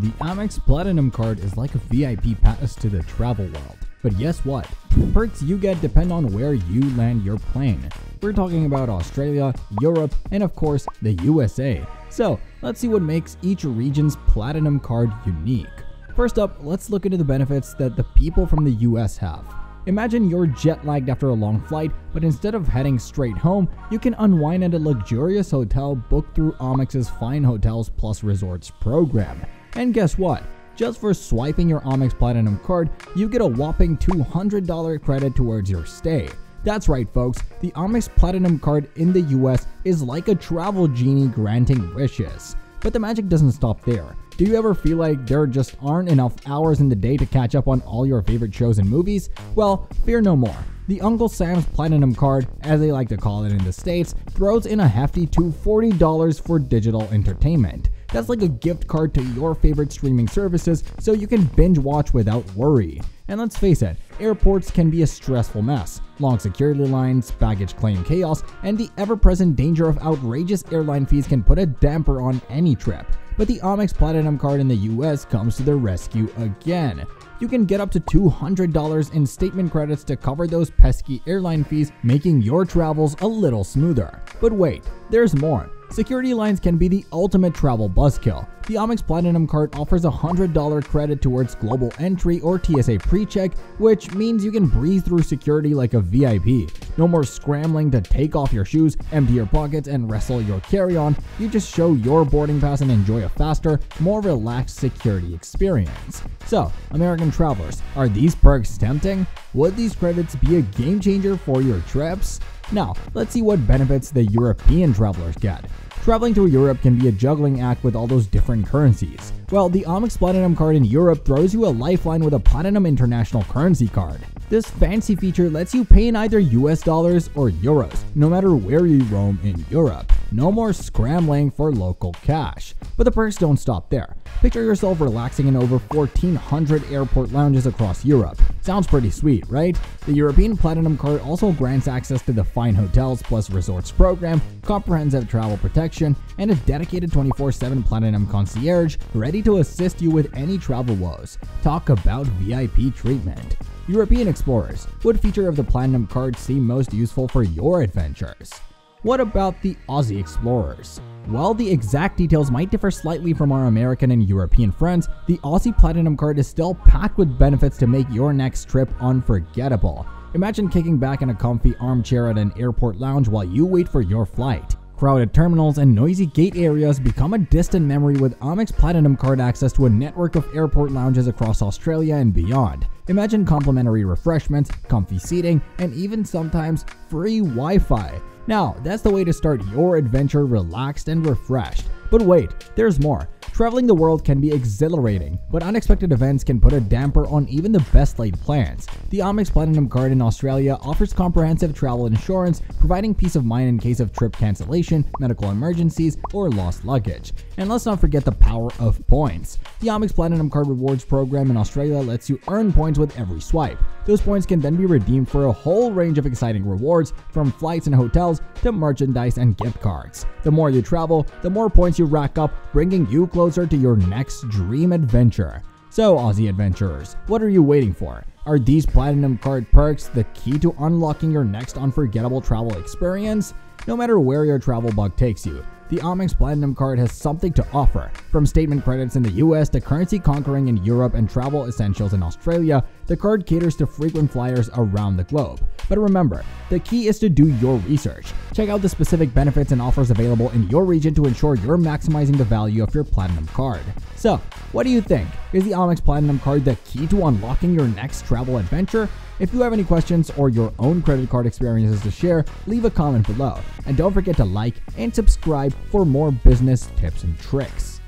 The Amex Platinum card is like a VIP pass to the travel world. But guess what? Perks you get depend on where you land your plane. We're talking about Australia, Europe, and of course the USA. So let's see what makes each region's Platinum card unique. First up, let's look into the benefits that the people from the US have. Imagine you're jet lagged after a long flight, but instead of heading straight home, you can unwind at a luxurious hotel booked through Amex's Fine Hotels Plus Resorts program. And guess what? Just for swiping your Amex Platinum card, you get a whopping $200 credit towards your stay. That's right, folks, the Amex Platinum card in the US is like a travel genie granting wishes. But the magic doesn't stop there. Do you ever feel like there just aren't enough hours in the day to catch up on all your favorite shows and movies? Well, fear no more. The Uncle Sam's Platinum Card, as they like to call it in the States, throws in a hefty $240 for digital entertainment. That's like a gift card to your favorite streaming services so you can binge watch without worry. And let's face it, airports can be a stressful mess. Long security lines, baggage claim chaos, and the ever-present danger of outrageous airline fees can put a damper on any trip. But the Amex Platinum card in the US comes to the rescue again. You can get up to $200 in statement credits to cover those pesky airline fees, making your travels a little smoother. But wait, there's more. Security lines can be the ultimate travel buzzkill. The Amex Platinum card offers a $100 credit towards Global Entry or TSA PreCheck, which means you can breeze through security like a VIP. No more scrambling to take off your shoes, empty your pockets, and wrestle your carry-on. You just show your boarding pass and enjoy a faster, more relaxed security experience. So, American travelers, are these perks tempting? Would these credits be a game changer for your trips? Now, let's see what benefits the European travelers get. Traveling to Europe can be a juggling act with all those different currencies. Well, the Amex Platinum card in Europe throws you a lifeline with a Platinum International Currency card. This fancy feature lets you pay in either US dollars or euros, no matter where you roam in Europe. No more scrambling for local cash. But the perks don't stop there. Picture yourself relaxing in over 1,400 airport lounges across Europe. Sounds pretty sweet, right? The European Platinum card also grants access to the Fine Hotels Plus Resorts program, comprehensive travel protection, and a dedicated 24/7 Platinum concierge ready to assist you with any travel woes. Talk about VIP treatment. European explorers, what feature of the Platinum card seem most useful for your adventures? What about the Aussie explorers? While the exact details might differ slightly from our American and European friends, the Aussie Platinum card is still packed with benefits to make your next trip unforgettable. Imagine kicking back in a comfy armchair at an airport lounge while you wait for your flight. Crowded terminals and noisy gate areas become a distant memory with Amex Platinum card access to a network of airport lounges across Australia and beyond. Imagine complimentary refreshments, comfy seating, and even sometimes free Wi-Fi. Now, that's the way to start your adventure relaxed and refreshed. But wait, there's more. Traveling the world can be exhilarating, but unexpected events can put a damper on even the best laid plans. The Amex Platinum card in Australia offers comprehensive travel insurance, providing peace of mind in case of trip cancellation, medical emergencies, or lost luggage. And let's not forget the power of points. The Amex Platinum card rewards program in Australia lets you earn points with every swipe. Those points can then be redeemed for a whole range of exciting rewards, from flights and hotels to merchandise and gift cards. The more you travel, the more points you rack up, bringing you closer to your next dream adventure. So, Aussie adventurers, what are you waiting for? Are these Platinum card perks the key to unlocking your next unforgettable travel experience? No matter where your travel bug takes you, the Amex Platinum card has something to offer. From statement credits in the US to currency conquering in Europe and travel essentials in Australia, the card caters to frequent flyers around the globe. But remember, the key is to do your research. Check out the specific benefits and offers available in your region to ensure you're maximizing the value of your Platinum card. So, what do you think? Is the Amex Platinum card the key to unlocking your next travel adventure? If you have any questions or your own credit card experiences to share, leave a comment below. And don't forget to like and subscribe for more business tips and tricks.